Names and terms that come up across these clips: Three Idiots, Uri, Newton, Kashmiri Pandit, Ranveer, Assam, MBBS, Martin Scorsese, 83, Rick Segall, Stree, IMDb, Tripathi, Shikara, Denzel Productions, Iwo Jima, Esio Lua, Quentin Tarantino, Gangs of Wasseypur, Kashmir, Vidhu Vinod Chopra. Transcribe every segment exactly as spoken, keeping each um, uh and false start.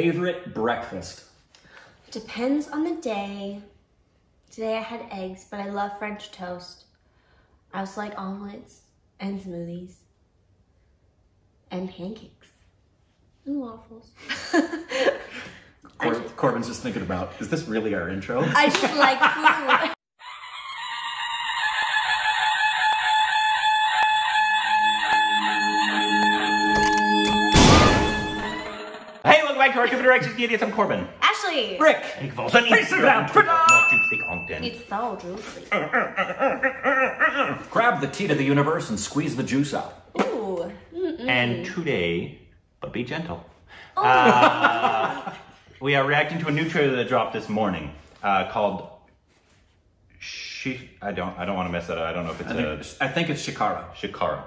Favorite breakfast? Depends on the day. Today I had eggs, but I love French toast. I also like omelets and smoothies and pancakes and waffles. Cor just, Corbin's just thinking about, is this really our intro? I just like food. Hey, welcome back to our Computer Actions, Three Idiots. I'm Corbin. Rick! Rick. It's so juicy. Grab the tea to the universe and squeeze the juice out. Ooh. Mm-mm. And today, but be gentle. Oh. Uh, we are reacting to a new trailer that dropped this morning uh, called She. I don't. I don't want to mess that up. I don't know if it's. I think, a, I think it's Shikara. Shikara.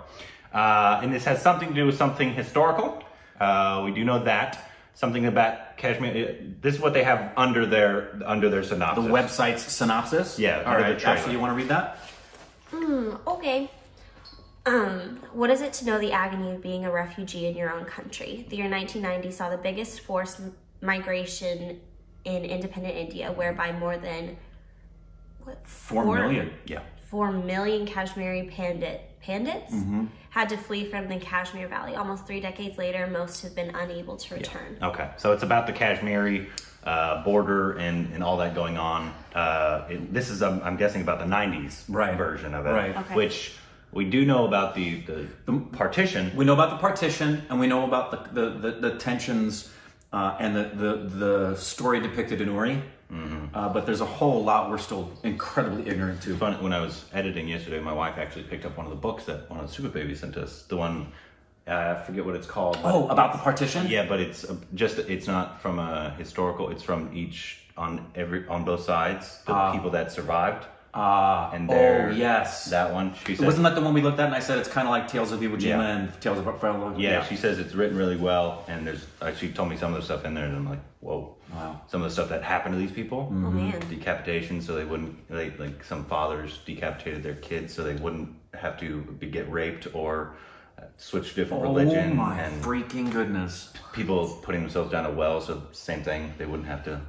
Uh, and this has something to do with something historical. Uh, we do know that. Something about Kashmir. This is what they have under their under their synopsis. The website's synopsis. Yeah. All right. Ashley, you want to read that? Hmm. Okay. Um. What is it to know the agony of being a refugee in your own country? The year nineteen ninety saw the biggest forced migration in independent India, whereby more than what four, four million. Yeah. Four million Kashmiri pandit. Pandits mm-hmm. had to flee from the Kashmir Valley. Almost three decades later, most have been unable to return. Yeah. Okay, so it's about the Kashmiri uh, border and, and all that going on. Uh, it, this is, I'm, I'm guessing, about the nineties right. version of it, right. okay. which we do know about the, the, the partition. We know about the partition, and we know about the, the, the, the tensions uh, and the, the, the story depicted in Uri. Mm-hmm. uh, but there's a whole lot we're still incredibly ignorant to. Fun, when I was editing yesterday, my wife actually picked up one of the books that one of the Super Babies sent us. The one, uh, I forget what it's called. Oh, about the partition? Yeah, but it's just, it's not from a historical, it's from each, on every, on both sides, the uh, people that survived. Ah, uh, and there, oh yes. That one, she said. Wasn't that the one we looked at and I said it's kind of like Tales of Iwo Jima yeah. and Tales of Farewell? Yeah, yeah, she says it's written really well and there's, uh, she told me some of the stuff in there and I'm like, whoa. Wow. Some of the stuff that happened to these people. Mm-hmm. Oh, man. Decapitation, so they wouldn't, they, like some fathers decapitated their kids so they wouldn't have to be, get raped or uh, switch to different oh, religion. Oh my and freaking goodness. People putting themselves down a well, so same thing, they wouldn't have to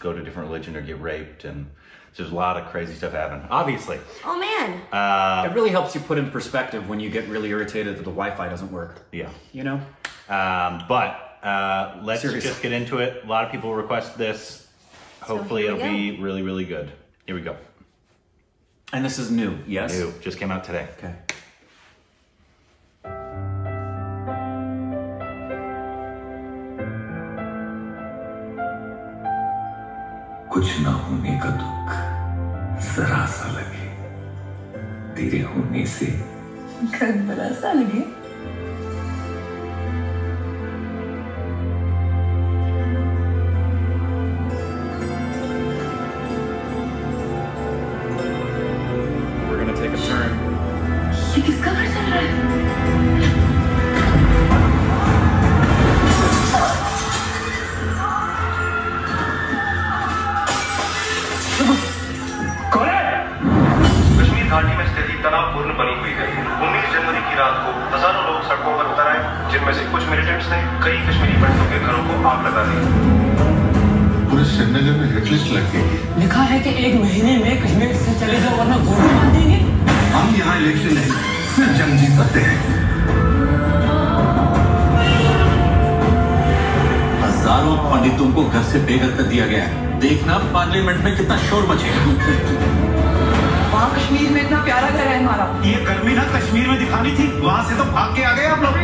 go to different religion or get raped and... So there's a lot of crazy stuff happening, obviously. Oh, man. Uh, it really helps you put in perspective when you get really irritated that the Wi-Fi doesn't work. Yeah. You know? Um, but uh, let's Seriously. just get into it. A lot of people request this. So Hopefully it'll go. be really, really good. Here we go. And this is new, yes? New. Just came out today. Okay. कुछ ना होने का दुख जरा सा लगे तेरे होने से गन बड़ा सा लगे जिनमें से कुछ मिलिटेंट्स ने कई कश्मीरी पंडितों के घरों को आग लगा दी। पूरे श्रीनगर में हिट लिस्ट लग गई। लिखा है कि एक महीने में कश्मीर से चले जाओ वरना गोली मार देंगे। हम यहाँ इलेक्शन नहीं, सिर्फ जंग जीत सकते हैं। हजारों पंडितों को घर से बेघर कर दिया गया है। देखना पार्लियामेंट में कितना शोर मचेगा। वहाँ कश्मीर में इतना प्यारा घर है हमारा। ये गर्मी ना कश्मीर में दिखानी थी, वहाँ से तो भाग के आ गए आप लोग।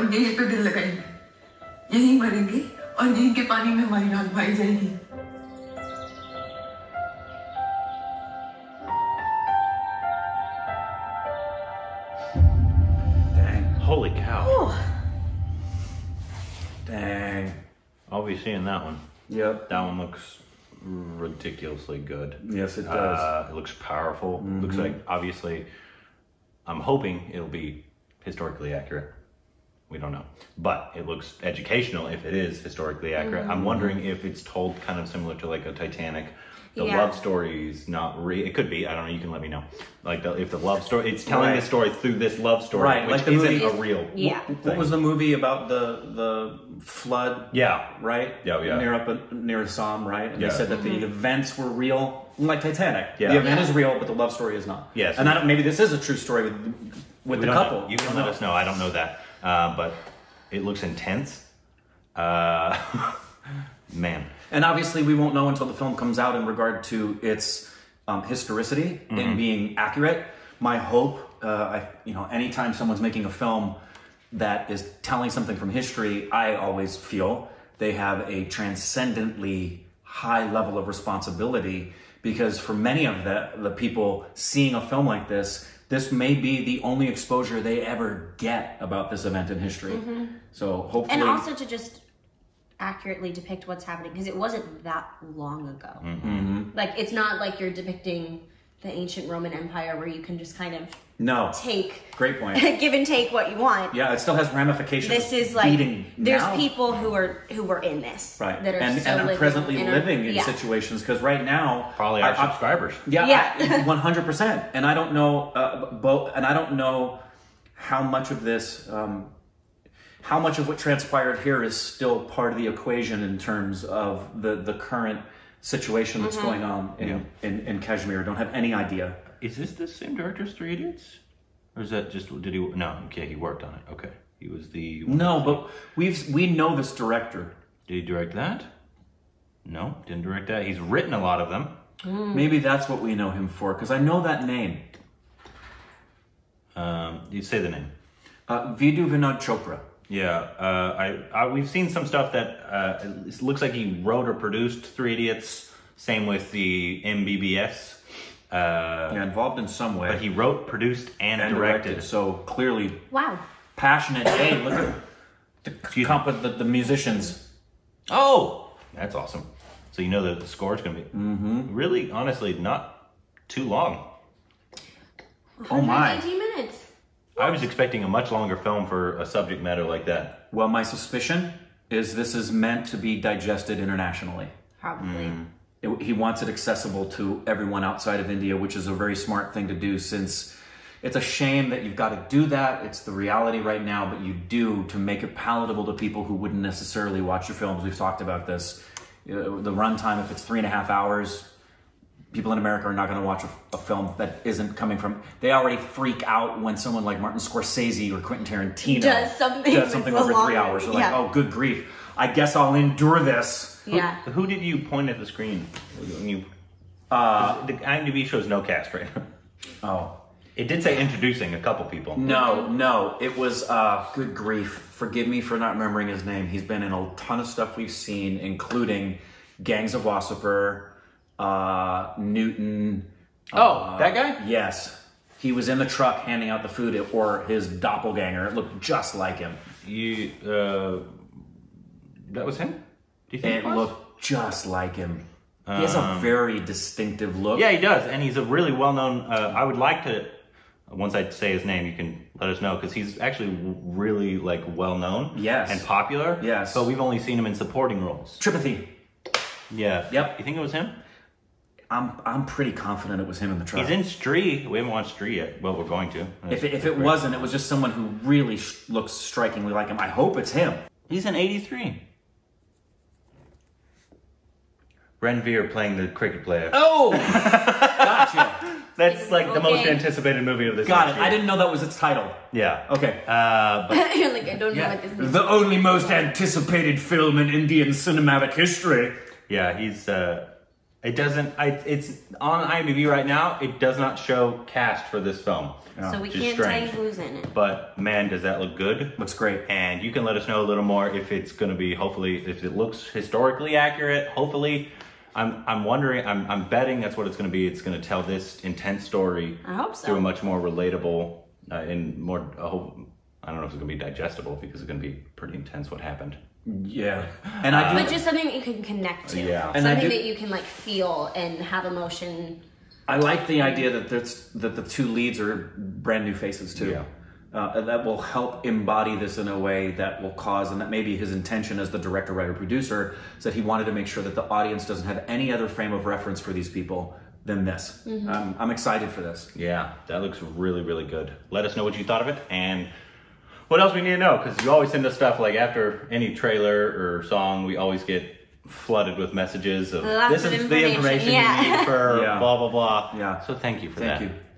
और यहीं पे दिल लगाएंगे, यहीं मरेंगे और यहीं के पानी में हमारी नाक बह जाएगी। Holy cow. Whew. Dang. I'll be seeing that one. Yep. That one looks ridiculously good. Yes, it does. Uh, it looks powerful. Mm-hmm. Looks like, obviously, I'm hoping it'll be historically accurate. We don't know. But it looks educational if it is historically accurate. Mm-hmm. I'm wondering if it's told kind of similar to like a Titanic. The yeah. love story's not real. It could be. I don't know. You can let me know. Like the, if the love story, it's telling right. the story through this love story, right? Which like the isn't movie, a real. Yeah. What, what was the movie about the the flood? Yeah. Right. Yeah. Yeah. Near up near Assam, right? And yeah. they said that mm-hmm. the events were real, like Titanic. Yeah. The event is real, but the love story is not. Yes. And I don't, maybe this is a true story with with we the couple. Know. You can let us know. I don't know that, uh, but it looks intense. Uh, man. And obviously, we won't know until the film comes out in regard to its um, historicity mm-hmm. and being accurate. My hope, uh, I, you know, anytime someone's making a film that is telling something from history, I always feel they have a transcendently high level of responsibility, because for many of the, the people seeing a film like this, this may be the only exposure they ever get about this event in history. Mm-hmm. So hopefully... And also to just... accurately depict what's happening, because it wasn't that long ago. Mm-hmm. Like, it's not like you're depicting the ancient Roman Empire where you can just kind of no take great point give and take what you want. Yeah, it still has ramifications. This is like there's now. people who are who were in this right that are and, still and living, are presently and are, living in yeah. situations, because right now probably our I, subscribers. Yeah, yeah, one hundred percent. And I don't know uh, both, and I don't know how much of this. Um, How much of what transpired here is still part of the equation in terms of the, the current situation that's mm-hmm. going on in, yeah. in, in Kashmir? Don't have any idea. Is this the same director as Three Idiots? Or is that just, did he, no, okay, he worked on it, okay. He was the... No, but we've we know this director. Did he direct that? No, didn't direct that. He's written a lot of them. Mm. Maybe that's what we know him for, because I know that name. Um, you say the name. Uh, Vidhu Vinod Chopra. Yeah, uh, I, I we've seen some stuff that uh, it looks like he wrote or produced Three Idiots. Same with the M B B S. Uh, yeah, involved in some way. But he wrote, produced, and, and directed. directed. So clearly, wow, passionate. Hey, look at the, comp the the musicians. Oh, that's awesome. So you know that the score is going to be mm-hmm. really, honestly, not too long. Oh my! eighteen minutes. I was expecting a much longer film for a subject matter like that. Well, my suspicion is this is meant to be digested internationally. Probably. Mm. It, he wants it accessible to everyone outside of India, which is a very smart thing to do, since it's a shame that you've got to do that. It's the reality right now, but you do to make it palatable to people who wouldn't necessarily watch your films. We've talked about this. The runtime, if it's three and a half hours... People in America are not going to watch a, a film that isn't coming from... They already freak out when someone like Martin Scorsese or Quentin Tarantino does something, does something over three hours. They're yeah. like, oh, good grief. I guess I'll endure this. Yeah. Who, who did you point at the screen? When you, uh, the IMDb shows no cast right now. Oh. It did say introducing a couple people. No, no. It was... Uh, good grief. Forgive me for not remembering his name. He's been in a ton of stuff we've seen, including Gangs of Wasseypur... Uh, Newton. Oh, uh, that guy? Yes. He was in the truck handing out the food, or his doppelganger. It looked just like him. You, uh, that was him? Do you think it was? It looked just like him. Um, he has a very distinctive look. Yeah, he does. And he's a really well-known, uh, I would like to, once I say his name, you can let us know, because he's actually really, like, well-known. Yes. And popular. Yes. But we've only seen him in supporting roles. Tripathi. Yeah. Yep. You think it was him? I'm I'm pretty confident it was him in the truck. He's in Stree. We haven't watched Stree yet. Well, we're going to. That's if it, if it great. wasn't, it was just someone who really sh looks strikingly like him. I hope it's him. He's in eighty-three. Ranveer playing the cricket player. Oh, gotcha. That's it's like okay. the most anticipated movie of this. Got it. Year. I didn't know that was its title. Yeah. Okay. Uh, but, You're like I don't yeah. know what this means. The only most anticipated film in Indian cinematic history. Yeah, he's. Uh, It doesn't, I, it's on I M D B right now, it does not show cast for this film. So oh, we can't tell you who's in it. But man, does that look good. Looks great. And you can let us know a little more if it's gonna be, hopefully, if it looks historically accurate, hopefully. I'm, I'm wondering, I'm, I'm betting that's what it's gonna be. It's gonna tell this intense story. I hope so. Through a much more relatable uh, and more, uh, I don't know if it's gonna be digestible because it's gonna be pretty intense what happened. Yeah, and I do, but just something that you can connect to. Yeah, and something do, that you can like feel and have emotion. I like the idea that that's that the two leads are brand new faces too. Yeah, uh, and that will help embody this in a way that will cause, and that maybe his intention as the director, writer, producer, is that he wanted to make sure that the audience doesn't have any other frame of reference for these people than this. Mm-hmm. um, I'm excited for this. Yeah, that looks really, really good. Let us know what you thought of it and. What else we need to know? Because you always send us stuff like after any trailer or song, we always get flooded with messages of Lots this of is information. the information yeah. you need for yeah. blah, blah, blah. Yeah. So thank you for thank that. Thank you.